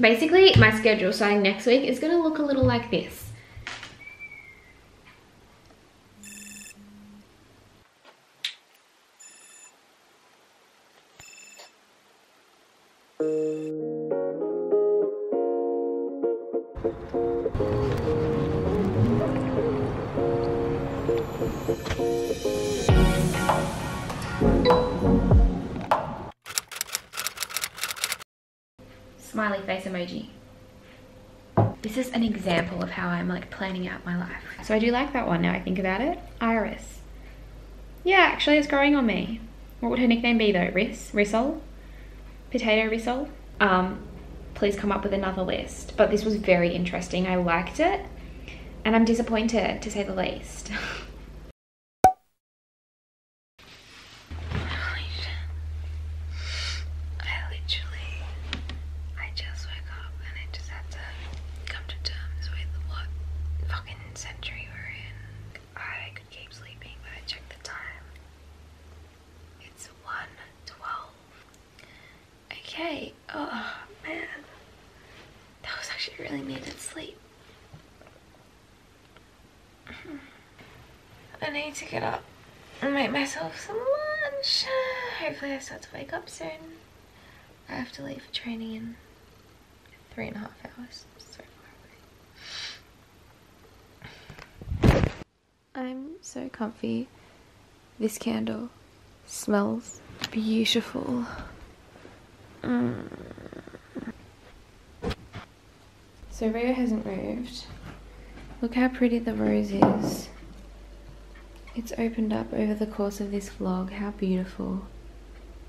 Basically, my schedule starting next week is going to look a little like this. Smiley face emoji. This is an example of how I'm like planning out my life. So I do like that one now I think about it. Iris. Yeah, actually it's growing on me. What would her nickname be though? Riss? Rissol? Potato Rissol? Please come up with another list. But this was very interesting. I liked it. And I'm disappointed, to say the least. I need to get up and make myself some lunch. Hopefully I start to wake up soon. I have to leave for training in 3.5 hours. So far away. I'm so comfy. This candle smells beautiful. So Rio hasn't moved. Look how pretty the rose is. It's opened up over the course of this vlog. How beautiful.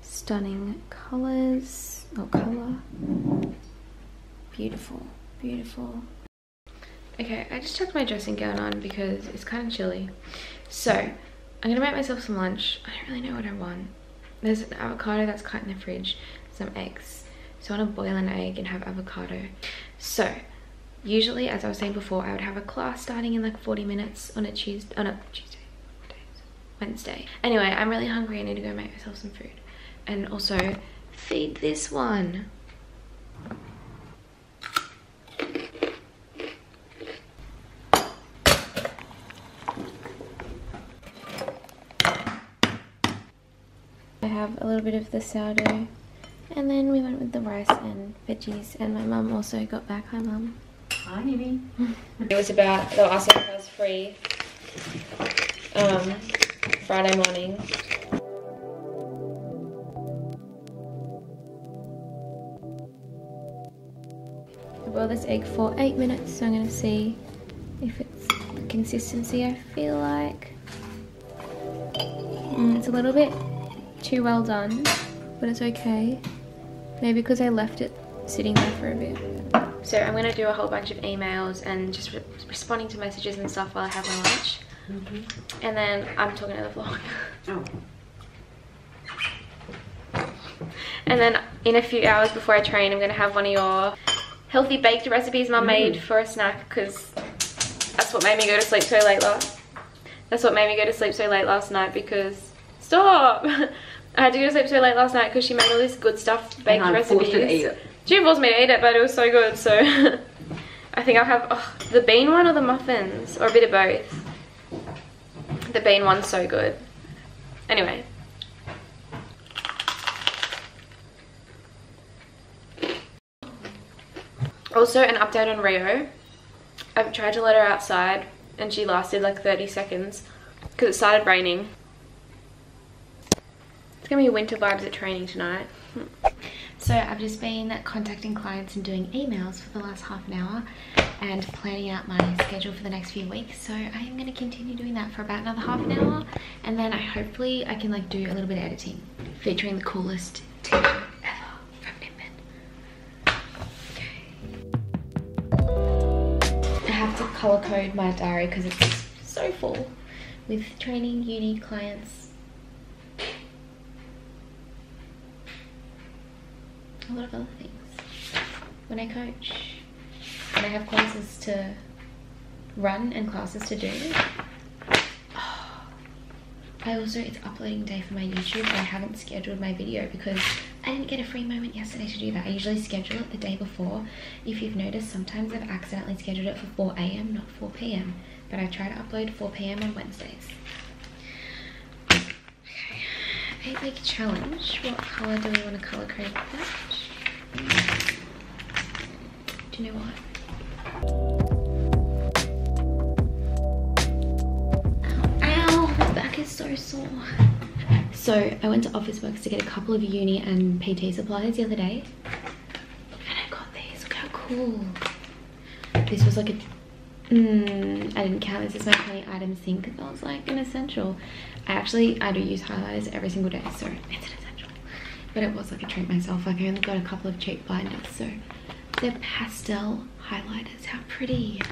Stunning colours. Or colour. Beautiful. Beautiful. Okay, I just tucked my dressing gown on because it's kind of chilly. So, I'm going to make myself some lunch. I don't really know what I want. There's an avocado that's cut in the fridge. Some eggs. So I want to boil an egg and have avocado. So, usually, as I was saying before, I would have a class starting in like 40 minutes on a Tuesday. Oh no, Tuesday. Wednesday. Anyway, I'm really hungry. I need to go make myself some food and also feed this one. I have a little bit of the sourdough and then we went with the rice and veggies, and my mum also got back. Hi mum. Hi Nibby. It was about, they were asking if I was free Friday morning. I boiled this egg for 8 minutes, so I'm going to see if it's the consistency I feel like. It's a little bit too well done, but it's okay. Maybe because I left it sitting there for a bit. So I'm going to do a whole bunch of emails and just responding to messages and stuff while I have my lunch. Mm-hmm. And then I'm talking to the vlog. Oh. And then in a few hours before I train, I'm going to have one of your healthy baked recipes Mum made for a snack, because that's what made me go to sleep so late last night because... Stop! I had to go to sleep so late last night because she made all this good stuff, baked recipes. She forced me to eat it, but it was so good, so... I think I'll have the bean one or the muffins, or a bit of both. The bean one's so good. Anyway. Also, an update on Rio. I've tried to let her outside and she lasted like 30 seconds because it started raining. It's gonna be winter vibes at training tonight. So I've just been contacting clients and doing emails for the last half an hour and planning out my schedule for the next few weeks. So I am going to continue doing that for about another half an hour, and then hopefully I can like do a little bit of editing featuring the coolest teacher ever from Nipmun. Okay. I have to color code my diary because it's so full with training, uni, clients. A lot of other things. When I coach and I have classes to run and classes to do. I also, it's uploading day for my YouTube, but I haven't scheduled my video because I I didn't get a free moment yesterday to do that. I usually schedule it the day before. If you've noticed, sometimes I've accidentally scheduled it for 4 AM, not 4 PM. But I try to upload 4 PM on Wednesdays. Okay, 8 week challenge. What color do we want to color create that? Do you know what? Ow, my back is so sore. So I went to Officeworks to get a couple of uni and PT supplies the other day. And I got these, look how cool. This was like a, I didn't count, this is my 20 items thing because I was like an essential. I do use highlighters every single day, so it's an essential. But it was like a treat myself, like I only got a couple of cheap blinders, so. They're pastel highlighters, how pretty.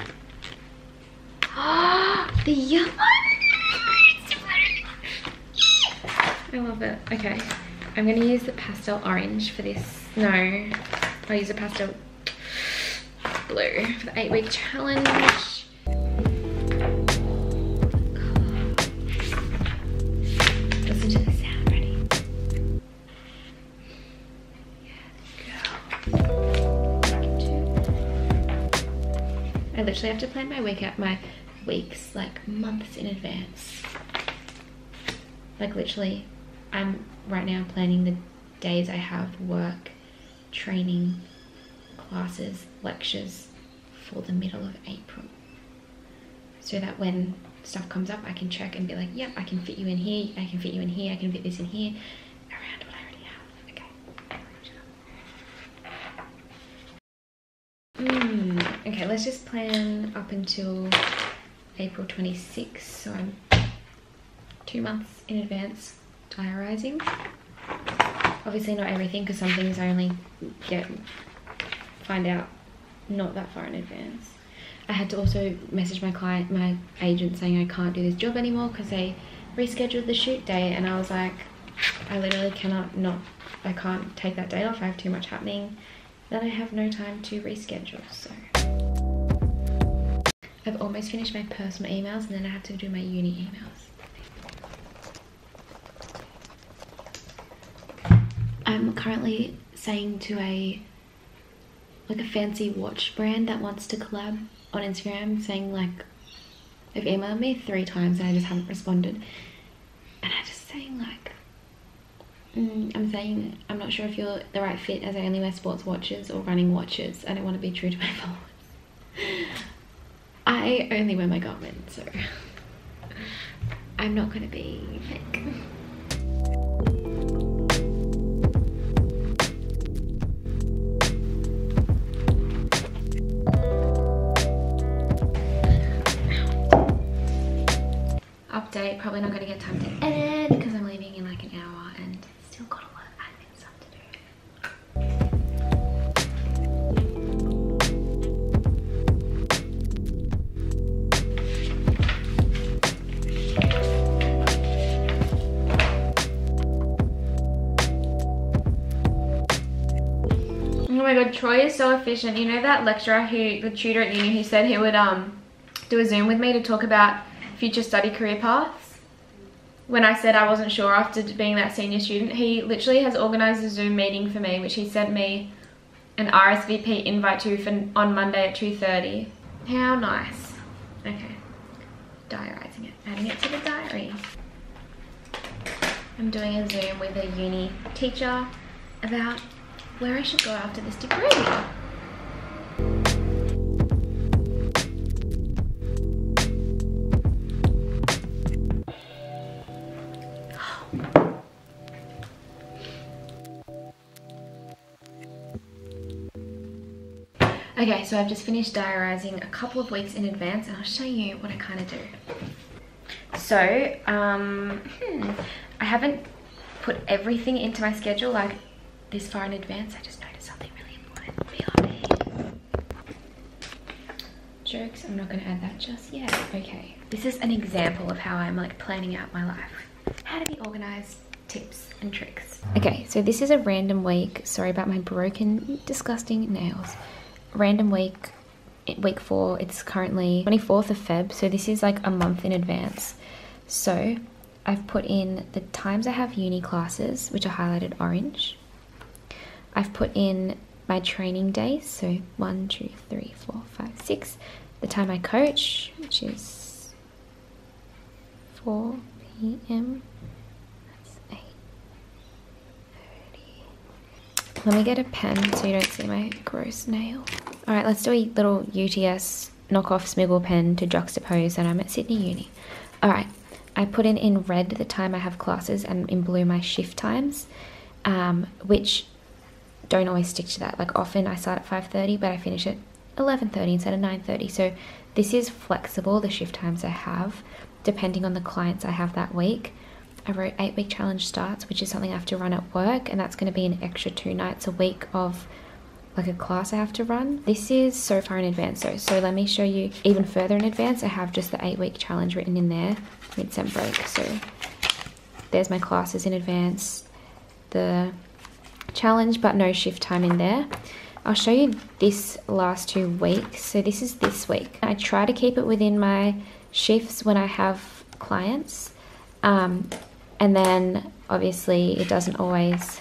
Ah, the yellow. I love it. Okay, I'm gonna use the pastel orange for this. No, I'll use the pastel blue for the 8 week challenge. Listen to the sound, ready? Yeah, go. I literally have to plan my week out, my weeks like months in advance. Like literally. I'm right now planning the days I have work, training, classes, lectures for the middle of April. So that when stuff comes up, I can check and be like, yep, I can fit you in here, I can fit you in here, I can fit this in here, around what I already have. Okay. Okay, let's just plan up until April 26th. So I'm 2 months in advance. Diarising. Obviously not everything because some things I only find out not that far in advance. I had to also message my agent saying I can't do this job anymore because they rescheduled the shoot day, and I was like, I literally cannot not, I can't take that day off, I have too much happening, then I have no time to reschedule. So I've almost finished my personal emails and then I have to do my uni emails. I'm currently saying to a fancy watch brand that wants to collab on Instagram, saying like, they've emailed me 3 times and I just haven't responded, and I'm just saying like, I'm not sure if you're the right fit as I only wear sports watches or running watches. I don't want to be true to my followers. I only wear my Garmin, so I'm not gonna be like. Update, probably not going to get time to edit because I'm leaving in like an hour and still got a lot of admin stuff to do. Oh my god, Troy is so efficient. You know that lecturer who, the tutor at uni, who said he would do a Zoom with me to talk about future study career paths. When I said I wasn't sure after being that senior student, he literally has organised a Zoom meeting for me, which he sent me an RSVP invite to for on Monday at 2:30. How nice. Okay, diarising it, adding it to the diary. I'm doing a Zoom with a uni teacher about where I should go after this degree. Okay, so I've just finished diarising a couple of weeks in advance, and I'll show you what I kind of do. So, I haven't put everything into my schedule like this far in advance. I just noticed something really important. Jokes, I'm not going to add that just yet. Okay, this is an example of how I'm like planning out my life. How to be organised, tips and tricks. Okay, so this is a random week. Sorry about my broken, disgusting nails. Random week, week 4, it's currently 24th of Feb, so this is like a month in advance. So I've put in the times I have uni classes, which are highlighted orange, I've put in my training days, so 1, 2, 3, 4, 5, 6, the time I coach, which is 4 p.m. That's 8:30. Let me get a pen so you don't see my gross nail. All right, let's do a little UTS knockoff smiggle pen to juxtapose that I'm at Sydney Uni. All right, I put in red the time I have classes and in blue my shift times, which don't always stick to that. Like often I start at 5:30, but I finish at 11:30 instead of 9:30. So this is flexible, the shift times I have, depending on the clients I have that week. I wrote 8-week challenge starts, which is something I have to run at work, and that's going to be an extra 2 nights a week of like a class I have to run. This is so far in advance though, so let me show you even further in advance. I have just the 8-week challenge written in there, mid-sem break. So there's my classes in advance, the challenge, but no shift time in there. I'll show you this last 2 weeks. So this is this week. I try to keep it within my shifts when I have clients, and then obviously it doesn't always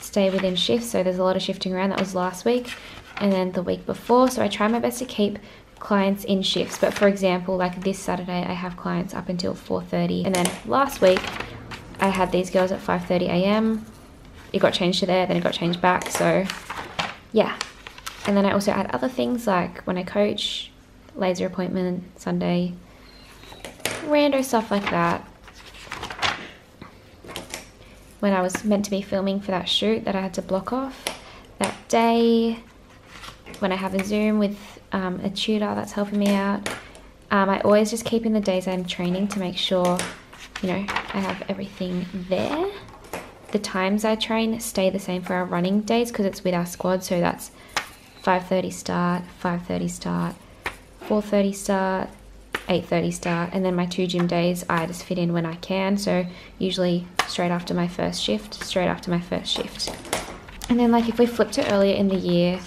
stay within shifts, so there's a lot of shifting around. That was last week and then the week before. So I try my best to keep clients in shifts, but for example, like this Saturday I have clients up until 4:30, and then last week I had these girls at 5:30 a.m. It got changed to there, then it got changed back. So yeah, and then I also add other things like when I coach, laser appointment Sunday, rando stuff like that. When I was meant to be filming for that shoot that I had to block off that day, when I have a Zoom with a tutor that's helping me out, I always just keep in the days I'm training to make sure, you know, I have everything there. The times I train stay the same for our running days because it's with our squad, so that's 5:30 start, 5:30 start, 4:30 start, 8:30 start, and then my 2 gym days I just fit in when I can, so usually straight after my first shift, straight after my first shift. And then like if we flipped it earlier in the year,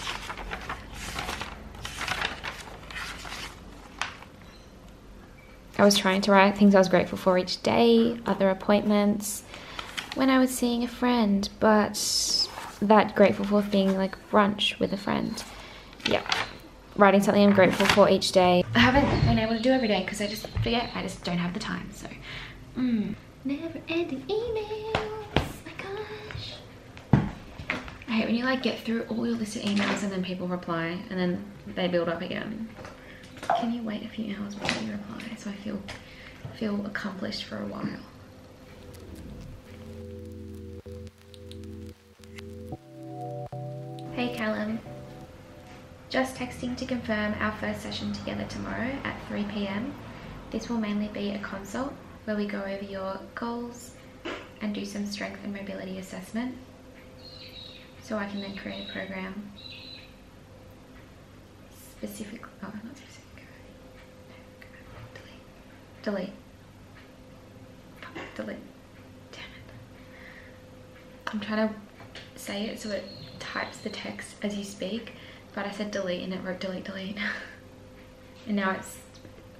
I was trying to write things I was grateful for each day, other appointments, when I was seeing a friend, but that grateful for thing like brunch with a friend. Yep. Writing something I'm grateful for each day. I haven't been able to do every day because I just forget. I just don't have the time, so. Never ending emails, my gosh. I hate when you like get through all your list of emails and then people reply and then they build up again. Can you wait a few hours before you reply so I feel accomplished for a while? Hey Callum. Just texting to confirm our first session together tomorrow at 3 p.m. This will mainly be a consult where we go over your goals and do some strength and mobility assessment so I can then create a program specifically. Oh, not specific. No, delete. Delete. Delete. Damn it. I'm trying to say it so it types the text as you speak, but I said delete and it wrote delete, delete. And now it's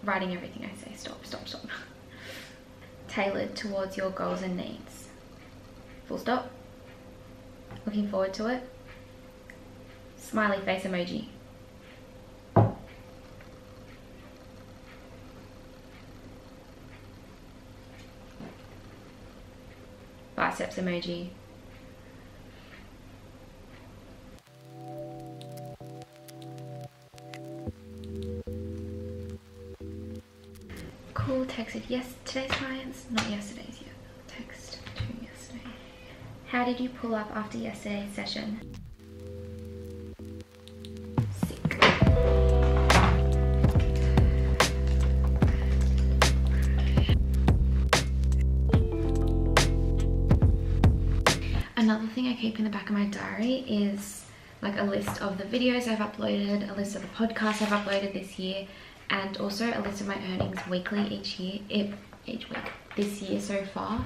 writing everything I say. Stop, stop, stop. Tailored towards your goals and needs. Full stop. Looking forward to it. Smiley face emoji. Biceps emoji. Texted yesterday's clients, not yesterday's yet. Text to yesterday. How did you pull up after yesterday's session? Sick. Another thing I keep in the back of my diary is like a list of the videos I've uploaded, a list of the podcasts I've uploaded this year, and also a list of my earnings weekly each week this year so far.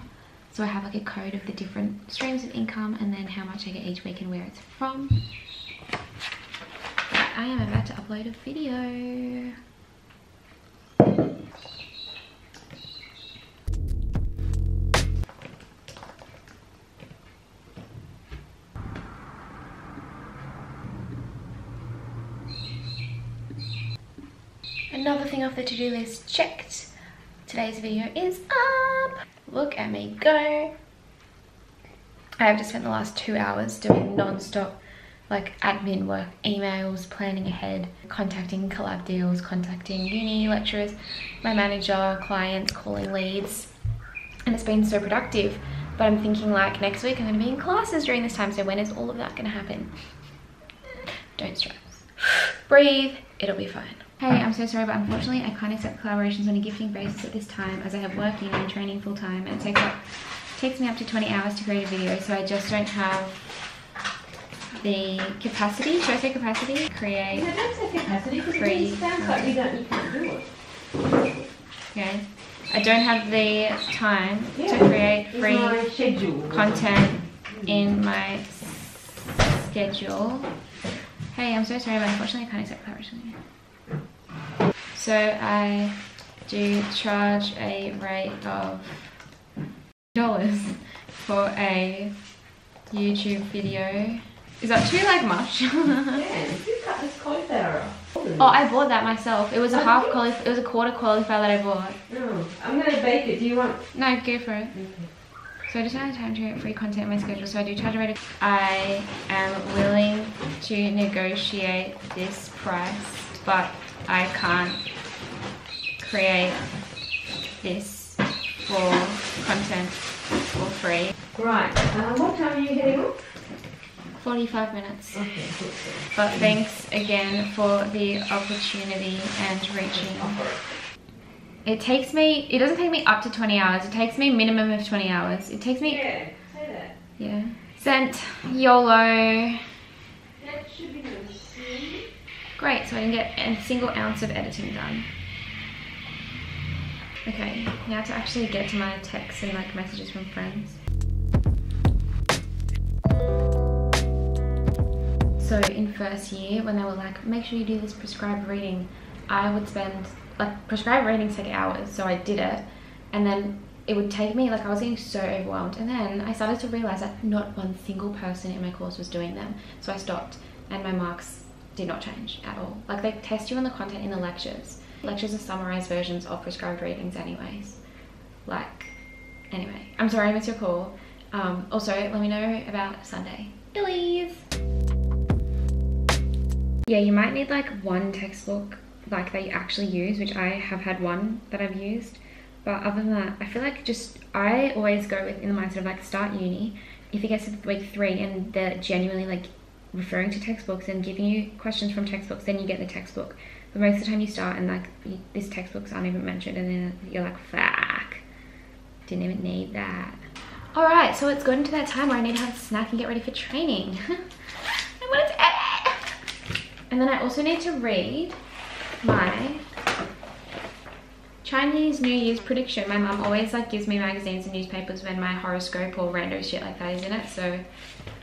So I have like a code of the different streams of income and then how much I get each week and where it's from. But I am about to upload a video. Another thing off the to-do list checked. Today's video is up. Look at me go. I have just spent the last 2 hours doing non-stop like admin work, emails, planning ahead, contacting collab deals, contacting uni lecturers, my manager, clients, calling leads, and it's been so productive. But I'm thinking like next week I'm going to be in classes during this time, so when is all of that going to happen? Don't stress. Breathe, it'll be fine. Hey, I'm so sorry, but unfortunately I can't accept collaborations on a gifting basis at this time as I have working and training full time, and it takes me up to 20 hours to create a video, so I just don't have the capacity, should I say capacity? Create. No, don't say capacity because it really sounds like you can't do it. Okay. I don't have the time to create free content in my schedule. Hey, I'm so sorry, but unfortunately I can't accept collaboration. So I do charge a rate of $1 for a YouTube video. Is that too like much? Yeah, you cut this cauliflower off. Oh, I bought that myself. It was a half cauliflower, it was a quarter cauliflower that I bought. No, I'm gonna bake it. Do you want? No, go for it. Okay. So I just don't have time to create free content in my schedule, so I do charge a rate of. I am willing to negotiate this price, but I can't create this for content for free. Right. What time are you getting up? 45 minutes. Okay, good. But thanks again for the opportunity and reaching. It doesn't take me up to 20 hours. It takes me a minimum of 20 hours. It takes me... Yeah, say that. Yeah. Sent, YOLO. That should be good. Great, so I can get a single ounce of editing done. Okay, now to actually get to my texts and like messages from friends. So in first year, when they were like, make sure you do this prescribed reading, I would spend, like prescribed readings take hours, so I did it. And then it would take me, like I was getting so overwhelmed. And then I started to realize that not one single person in my course was doing them. So I stopped and my marks did not change at all. Like they test you on the content in the lectures. Lectures are summarized versions of prescribed readings anyways. Like, anyway, I'm sorry I missed your call. Also, let me know about Sunday. Illies! Yeah, you might need like one textbook like that you actually use, which I have had one that I've used, but other than that I feel like just I always go with in the mindset of like start uni. If it gets to week 3 and they're genuinely like referring to textbooks and giving you questions from textbooks, then you get the textbook. But most of the time you start and like these textbooks aren't even mentioned, and then you're like fuck, didn't even need that. All right, so it's gotten to that time where I need to have a snack and get ready for training. I wanted to edit. And then I also need to read my Chinese New Year's prediction. My mum always like gives me magazines and newspapers when my horoscope or rando shit like that is in it. So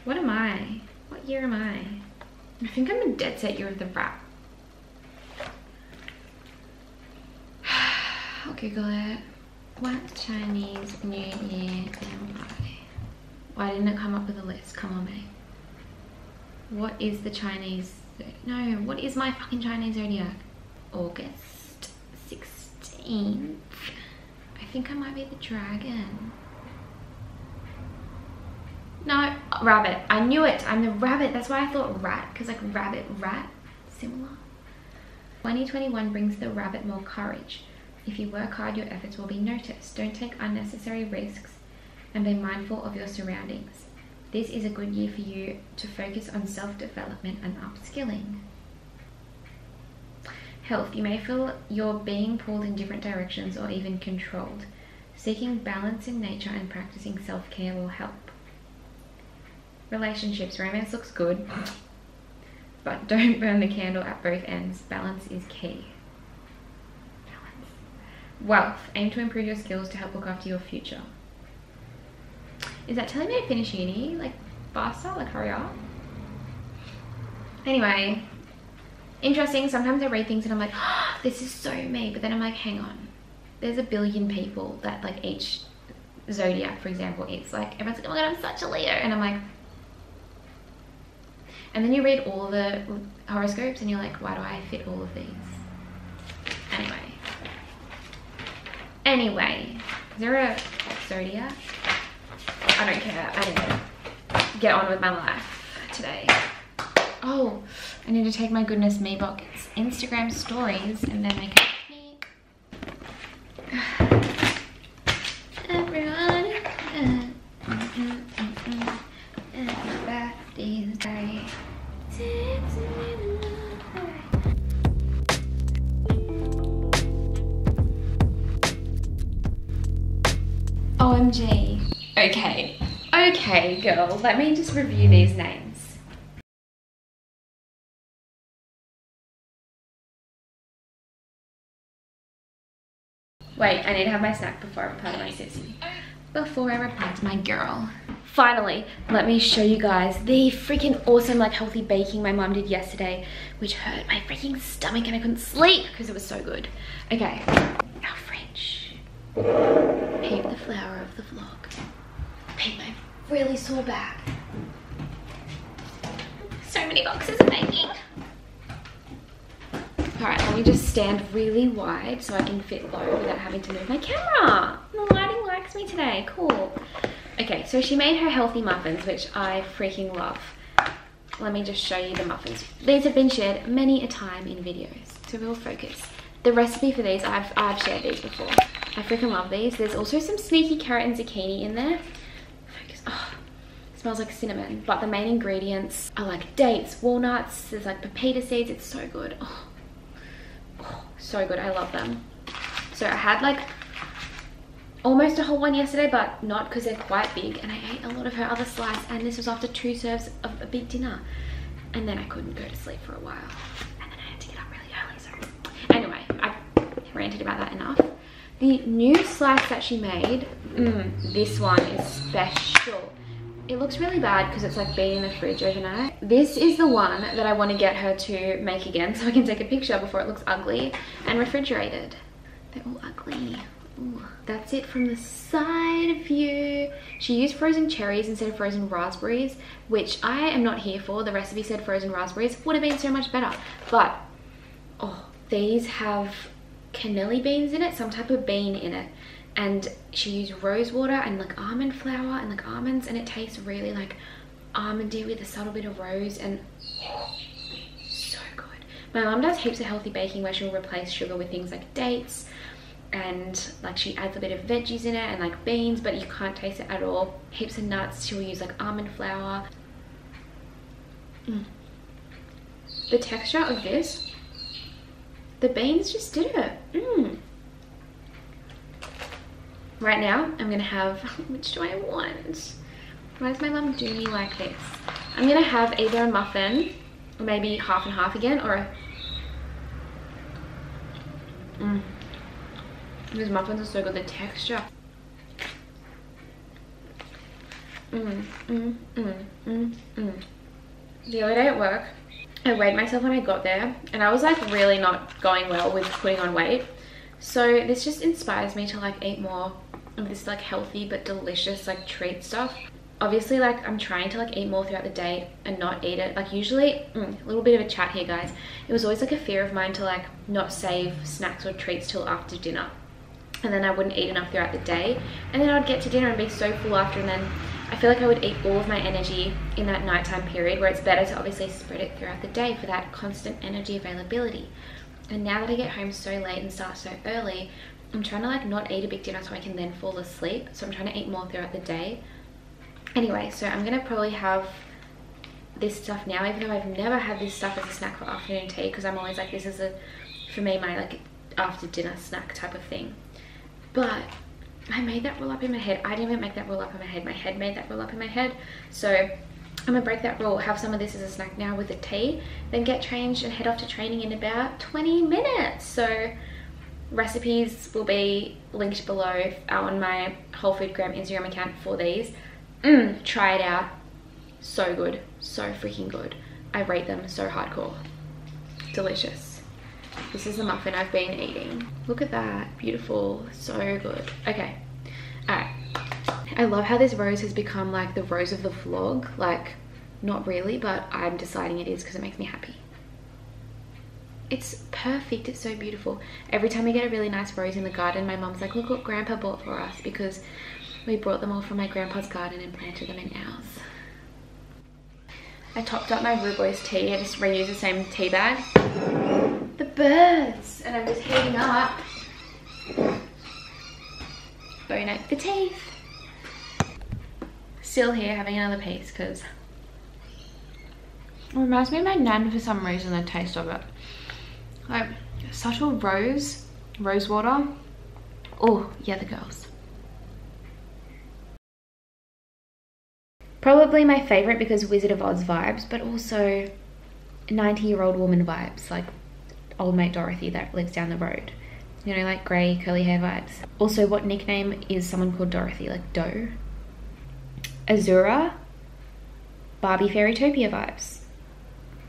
what am I? What year am I? I think I'm a dead set year of the rat. I'll Google it. What Chinese New Year am I? Why didn't it come up with a list? Come on, mate. What is the Chinese... No, what is my fucking Chinese zodiac? August 16th. I think I might be the dragon. No, rabbit. I knew it. I'm the rabbit. That's why I thought rat, because like rabbit, rat, similar. 2021 brings the rabbit more courage. If you work hard, your efforts will be noticed. Don't take unnecessary risks and be mindful of your surroundings. This is a good year for you to focus on self-development and upskilling. Health. You may feel you're being pulled in different directions or even controlled. Seeking balance in nature and practicing self-care will help. Relationships. Romance looks good, but don't burn the candle at both ends. Balance is key. Balance. Wealth. Aim to improve your skills to help look after your future. Is that telling me to finish uni? Like, faster? Like, hurry up? Anyway, interesting. Sometimes I read things and I'm like, oh, this is so me. But then I'm like, hang on. There's a billion people that, like, each zodiac, for example, is. Like, everyone's like, oh my god, I'm such a Leo. And I'm like... And then you read all the horoscopes and you're like, why do I fit all of these? Anyway, is there a zodiac? I don't care. I don't know. Get on with my life today. Oh, I need to take my goodness me buckets Instagram stories and then make a picnic. Everyone. Everybody's day. OMG. Okay. Okay, girl. Let me just review these names. Wait, I need to have my snack before I reply to my sissy. Before I reply to my girl. Finally, let me show you guys the freaking awesome like healthy baking my mom did yesterday, which hurt my freaking stomach and I couldn't sleep because it was so good. Okay. Our fridge. Peep the flower of the vlog. Peep my really sore back. So many boxes of baking. Alright, let me just stand really wide so I can fit low without having to move my camera. The lighting likes me today. Cool. Okay, so she made her healthy muffins, which I freaking love. Let me just show you the muffins. These have been shared many a time in videos, so we'll focus. The recipe for these, I've shared these before. I freaking love these. There's also some sneaky carrot and zucchini in there. Focus. Oh, it smells like cinnamon, but the main ingredients are like dates, walnuts, there's like pepita seeds. It's so good. Oh. Oh, so good. I love them. So I had like almost a whole one yesterday, but not because they're quite big, and I ate a lot of her other slice, and this was after 2 serves of a big dinner, and then I couldn't go to sleep for a while, and then I had to get up really early. So anyway, I ranted about that enough. The new slice that she made, this one is special. It looks really bad because it's like been in the fridge overnight. This is the one that I want to get her to make again so I can take a picture before it looks ugly and refrigerated. They're all ugly. Ooh, that's it from the side view. She used frozen cherries instead of frozen raspberries, which I am not here for. The recipe said frozen raspberries would have been so much better, but oh, these have cannelli beans in it, some type of bean in it, and she used rose water and like almond flour and like almonds, and it tastes really like almondy with a subtle bit of rose, and so good. My mum does heaps of healthy baking where she'll replace sugar with things like dates, and like she adds a bit of veggies in it and like beans, but you can't taste it at all. Heaps of nuts. She'll use like almond flour. The texture of this, the beans just did it. Right now I'm gonna have, which do I want? Why does my mum do me like this? I'm gonna have either a muffin, or maybe half and half again, or a these muffins are so good, the texture. The other day at work, I weighed myself when I got there, and I was like really not going well with putting on weight. So this just inspires me to like eat more of this like healthy but delicious like treat stuff. Obviously, like I'm trying to like eat more throughout the day and not eat it. Like usually, a little bit of a chat here, guys. It was always like a fear of mine to like not save snacks or treats till after dinner. And then I wouldn't eat enough throughout the day, and then I'd get to dinner and be so full after, and then I feel like I would eat all of my energy in that nighttime period, where it's better to obviously spread it throughout the day for that constant energy availability. And now that I get home so late and start so early, I'm trying to like not eat a big dinner so I can then fall asleep, so I'm trying to eat more throughout the day. Anyway, so I'm gonna probably have this stuff now, even though I've never had this stuff as a snack for afternoon tea, because I'm always like, this is a, for me, my like after dinner snack type of thing. But I made that roll up in my head. I didn't even make that roll up in my head. My head made that roll up in my head. So I'm gonna break that rule, have some of this as a snack now with a tea, then get changed and head off to training in about 20 minutes. So recipes will be linked below on my Wholefoodgram Instagram account for these. Try it out. So good. So freaking good. I rate them so hardcore. Delicious. This is the muffin I've been eating. Look at that. Beautiful. So good. Okay. Alright. I love how this rose has become like the rose of the vlog. Like, not really, but I'm deciding it is because it makes me happy. It's perfect. It's so beautiful. Every time we get a really nice rose in the garden, my mum's like, look what Grandpa bought for us, because we brought them all from my grandpa's garden and planted them in ours. I topped up my Rubo's tea. I just reused the same tea bag. The birds! And I'm just heating up. Bone out the teeth. Still here having another piece because it reminds me of my nan for some reason, the taste of it. Like subtle rose water. Oh, yeah, the girls. Probably my favourite because Wizard of Oz vibes, but also 90-year-old woman vibes, like old mate Dorothy that lives down the road. You know, like grey, curly hair vibes. Also, what nickname is someone called Dorothy? Like Doe? Azura? Barbie Fairytopia vibes.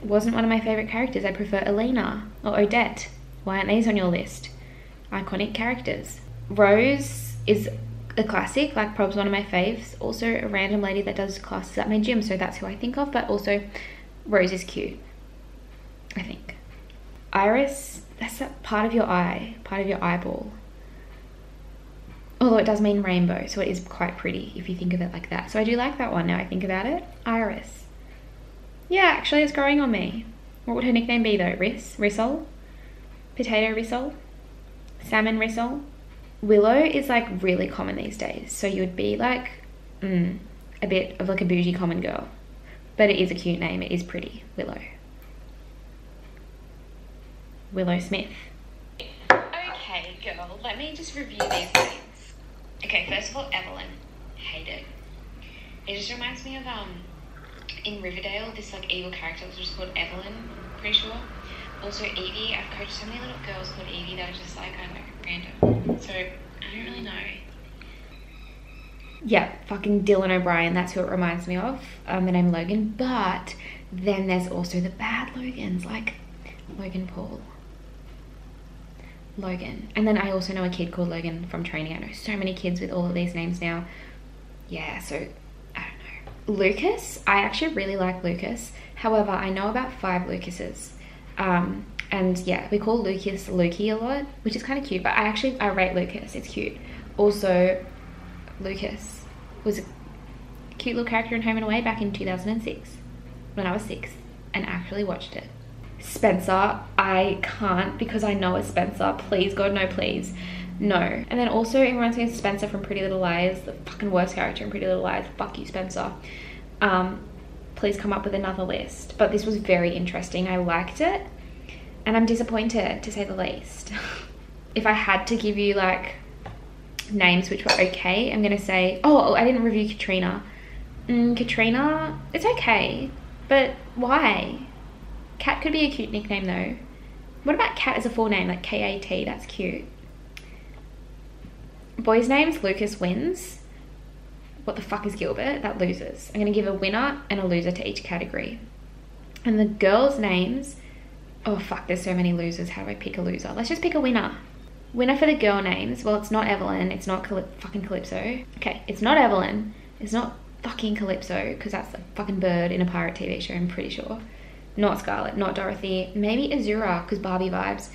Wasn't one of my favourite characters. I prefer Elena or Odette. Why aren't these on your list? Iconic characters. Rose is a classic, like prob's one of my faves. Also a random lady that does classes at my gym, so that's who I think of, but also Rose is cute, I think. Iris, that's that part of your eye, part of your eyeball. Although it does mean rainbow, so it is quite pretty if you think of it like that. So I do like that one now I think about it. Iris. Yeah, actually it's growing on me. What would her nickname be though? Riss? Rissole? Potato Rissole? Salmon Rissole? Willow is like really common these days. So you would be like, a bit of like a bougie common girl. But it is a cute name. It is pretty. Willow. Willow Smith. Okay, girl. Let me just review these names. Okay, first of all, Evelyn. Hate it. It just reminds me of, in Riverdale, this, like, evil character was just called Evelyn, I'm pretty sure. Also, Evie. I've coached so many little girls called Evie that are just, like, I don't know, random. So, I don't really know. Yeah, fucking Dylan O'Brien. That's who it reminds me of. The name Logan. But then there's also the bad Logans, like Logan Paul. Logan. And then I also know a kid called Logan from training. I know so many kids with all of these names now. Yeah, so I don't know. Lucas, I actually really like Lucas. However, I know about 5 Lucases. And yeah, we call Lucas Lukey a lot, which is kind of cute, but I rate Lucas. It's cute. Also, Lucas was a cute little character in Home and Away back in 2006 when I was 6 and actually watched it. Spencer, I can't because I know it's Spencer. Please, God, no, please. No. And then also it reminds me of Spencer from Pretty Little Lies, the fucking worst character in Pretty Little Lies. Fuck you, Spencer. Please come up with another list. But this was very interesting. I liked it. And I'm disappointed, to say the least. If I had to give you, like, names which were okay, I'm going to say... Oh, I didn't review Katrina. Katrina, it's okay. But why? Cat could be a cute nickname though. What about Cat as a full name, like K-A-T? That's cute. Boys' names, Lucas wins. What the fuck is Gilbert? That loses. I'm gonna give a winner and a loser to each category. And the girls' names, oh fuck, there's so many losers. How do I pick a loser? Let's just pick a winner. Winner for the girl names. Well, it's not Evelyn. It's not fucking Calypso. Okay, it's not Evelyn. It's not fucking Calypso, because that's a fucking bird in a pirate TV show, I'm pretty sure. Not Scarlet, not Dorothy, maybe Azura, because Barbie vibes.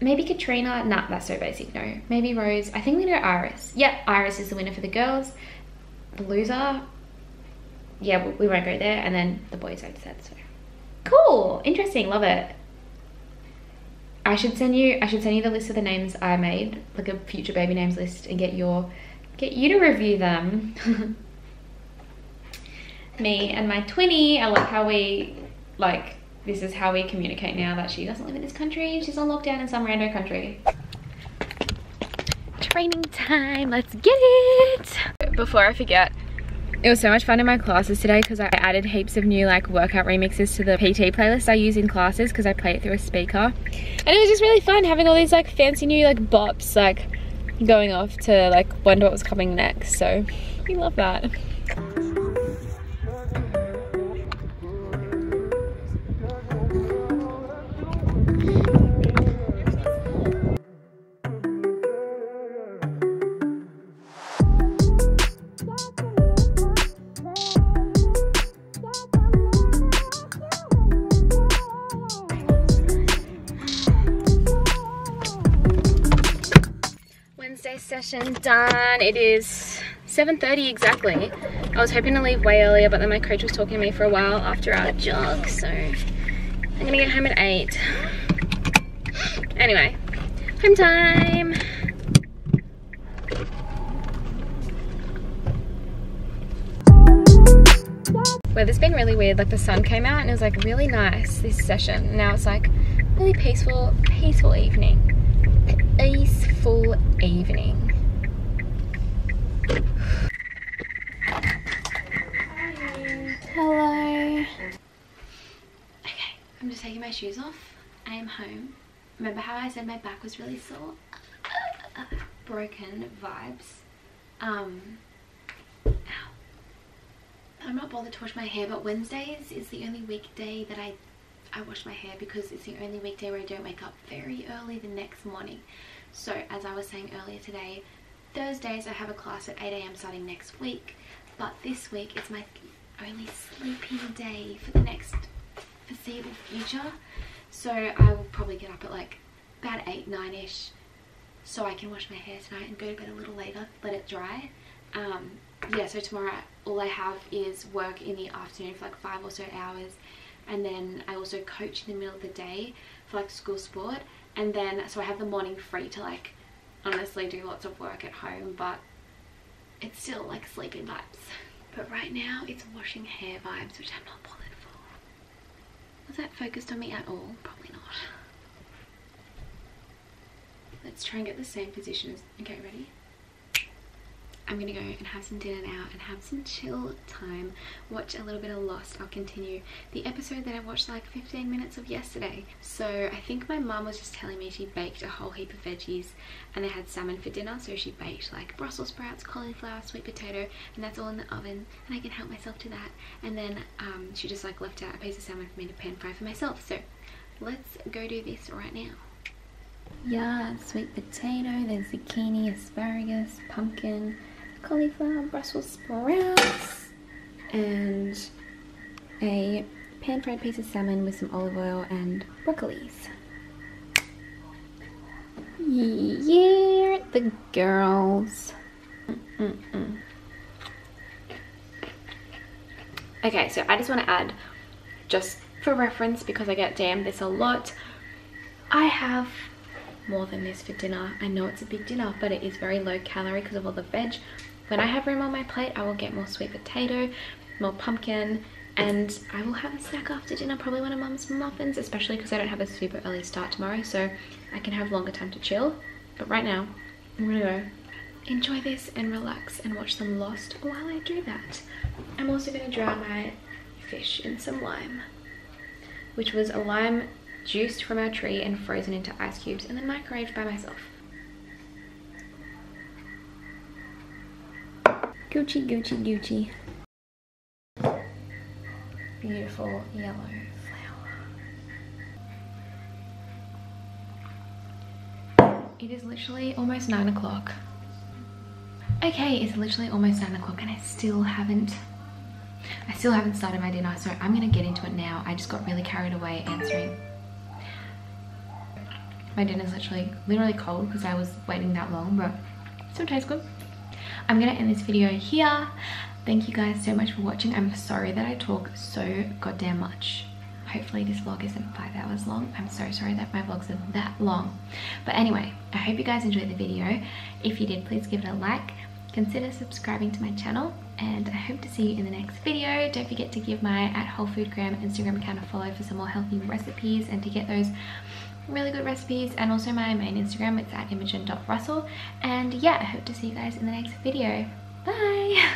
Maybe Katrina, nah, that's so basic, no. Maybe Rose, I think we know Iris. Yep, Iris is the winner for the girls. The loser, yeah, we won't go there. And then the boys, I'd said, so. Cool, interesting, love it. I should send you the list of the names I made, like a future baby names list, and get you to review them. Me and my twinny, I love how we, like, this is how we communicate now that she doesn't live in this country. She's on lockdown in some rando country. Training time, let's get it! Before I forget, it was so much fun in my classes today because I added heaps of new, like, workout remixes to the PT playlist I use in classes because I play it through a speaker. And it was just really fun having all these, like, fancy new, like, bops, like, going off to, like, wonder what was coming next. So, we love that. session done. It is 7:30 exactly. I was hoping to leave way earlier, but then my coach was talking to me for a while after our jog, so I'm gonna get home at 8. Anyway, home time. Weather's been really weird, like the sun came out and it was like really nice this session. Now it's like really peaceful evening. Peaceful evening. Hello. Okay, I'm just taking my shoes off. I am home. Remember how I said my back was really sore? Broken vibes. Ow. I'm not bothered to wash my hair, but Wednesdays is the only weekday that I wash my hair because it's the only weekday where I don't wake up very early the next morning. So as I was saying earlier today, Thursdays I have a class at 8 a.m. starting next week, but this week it's my only sleeping day for the next foreseeable future. So I will probably get up at like about 8, 9ish so I can wash my hair tonight and go to bed a little later, let it dry. Yeah, so tomorrow all I have is work in the afternoon for like 5 or so hours, and then I also coach in the middle of the day for like school sport, and then so I have the morning free to like honestly do lots of work at home, but it's still like sleeping vibes. But right now it's washing hair vibes, which I'm not bothered for. Was that focused on me at all? Probably not. Let's try and get the same position as... Okay, ready? I'm gonna go and have some dinner now and have some chill time, watch a little bit of Lost. I'll continue the episode that I watched like 15 minutes of yesterday. So I think my mum was just telling me she baked a whole heap of veggies and they had salmon for dinner, so she baked like Brussels sprouts, cauliflower, sweet potato, and that's all in the oven and I can help myself to that. And then she just like left out a piece of salmon for me to pan fry for myself. So let's go do this right now. Yeah, sweet potato, there's zucchini, asparagus, pumpkin, cauliflower, Brussels sprouts, and a pan-fried piece of salmon with some olive oil and broccolis. Yeah, the girls. Okay, so I just want to add, just for reference, because I get damned this a lot, I have more than this for dinner. I know it's a big dinner, but it is very low calorie because of all the veg. When I have room on my plate, I will get more sweet potato, more pumpkin, and I will have a snack after dinner, probably one of Mum's muffins, especially because I don't have a super early start tomorrow, so I can have longer time to chill. But right now, I'm gonna go enjoy this and relax and watch some Lost while I do that. I'm also gonna dry my fish in some lime, which was a lime juiced from our tree and frozen into ice cubes and then microwaved by myself. Gucci, Gucci, Gucci. Beautiful yellow flower. It is literally almost 9 o'clock. Okay, it's literally almost 9 o'clock and I still haven't started my dinner, so I'm gonna get into it now. I just got really carried away answering. My dinner's literally cold because I was waiting that long, but it still tastes good. I'm gonna end this video here. Thank you guys so much for watching. I'm sorry that I talk so goddamn much. Hopefully this vlog isn't 5 hours long. I'm so sorry that my vlogs are that long. But anyway, I hope you guys enjoyed the video. If you did, please give it a like. Consider subscribing to my channel, and I hope to see you in the next video. Don't forget to give my @Wholefoodgram Instagram account a follow for some more healthy recipes and to get those really good recipes, and also my main Instagram, it's @Imogen Russell. And yeah, I hope to see you guys in the next video. Bye.